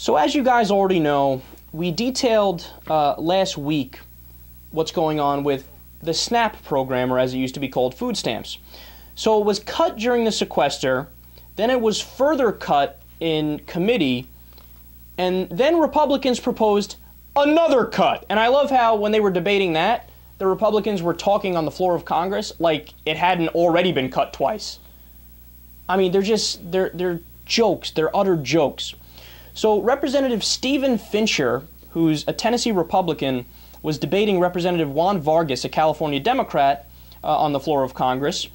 So as you guys already know, we detailed last week what's going on with the SNAP program, or as it used to be called, food stamps. So it was cut during the sequester, then it was further cut in committee, and then Republicans proposed another cut. And I love how when they were debating that, the Republicans were talking on the floor of Congress like it hadn't already been cut twice. I mean, they're jokes, they're utter jokes. So Representative Stephen Fincher, who's a Tennessee Republican, was debating Representative Juan Vargas, a California Democrat, on the floor of Congress.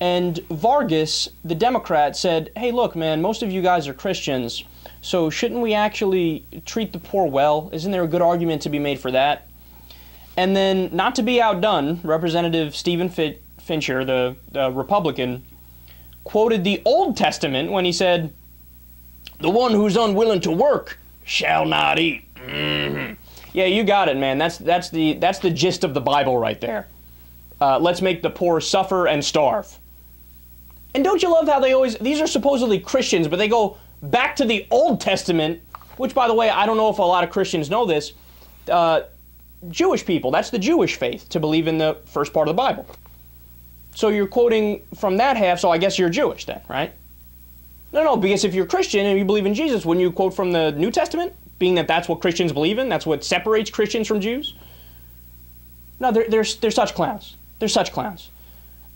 And Vargas, the Democrat, said, hey, look, man, most of you guys are Christians, so shouldn't we actually treat the poor well? Isn't there a good argument to be made for that? And then, not to be outdone, Representative Stephen Fincher, the Republican, quoted the Old Testament when he said, "The one who's unwilling to work shall not eat." Mm-hmm. Yeah, you got it, man. That's the gist of the Bible right there. Let's make the poor suffer and starve. And don't you love how they always, these are supposedly Christians, but they go back to the Old Testament, which, by the way, I don't know if a lot of Christians know this. Jewish people, that's the Jewish faith, to believe in the first part of the Bible. So you're quoting from that half, so I guess you're Jewish then, right? No, because if you're Christian and you believe in Jesus, wouldn't you quote from the New Testament, being that that's what Christians believe in, that's what separates Christians from Jews? No, they're such clowns. They're such clowns.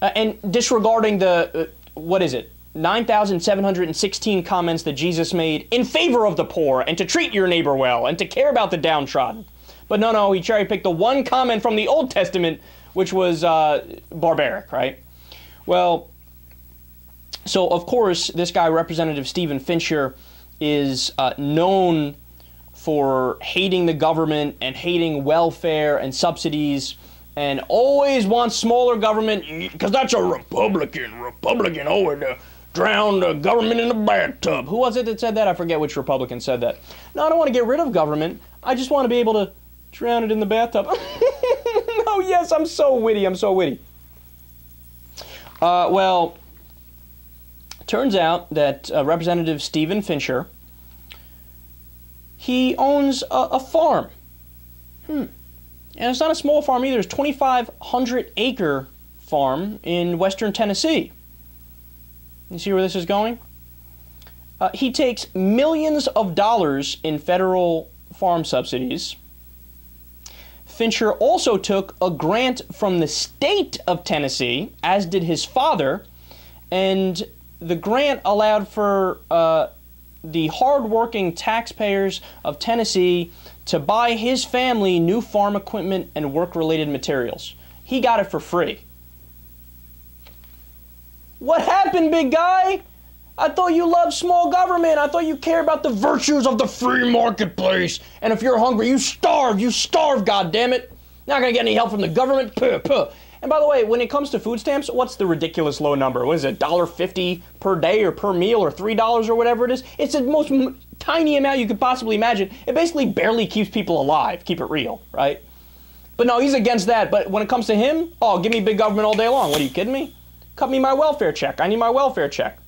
And disregarding the, what is it, 9,716 comments that Jesus made in favor of the poor and to treat your neighbor well and to care about the downtrodden. But no, he cherry-picked the one comment from the Old Testament, which was barbaric, right? Well, so of course, this guy, Representative Stephen Fincher, is known for hating the government and hating welfare and subsidies, and always wants smaller government, because that's a Republican. Republican always drown the government in the bathtub. Who was it that said that? I forget which Republican said that. No, I don't want to get rid of government. I just want to be able to drown it in the bathtub. Oh, yes, I'm so witty. I'm so witty. Well, turns out that Representative Stephen Fincher, he owns a farm. And it's not a small farm either. It's a 2,500-acre farm in western Tennessee. You see where this is going? He takes millions of dollars in federal farm subsidies. Fincher also took a grant from the state of Tennessee, as did his father, and the grant allowed for the hardworking taxpayers of Tennessee to buy his family new farm equipment and work-related materials. He got it for free. What happened, big guy? I thought you loved small government. I thought you cared about the virtues of the free marketplace. And if you're hungry, you starve, goddammit. Not gonna get any help from the government. Puh, puh. And by the way, when it comes to food stamps, what's the ridiculous low number? What is it, $1.50 per day or per meal or $3 or whatever it is? It's the most tiny amount you could possibly imagine. It basically barely keeps people alive. Keep it real, right? But no, he's against that. But when it comes to him, oh, give me big government all day long. What, are you kidding me? Cut me my welfare check. I need my welfare check.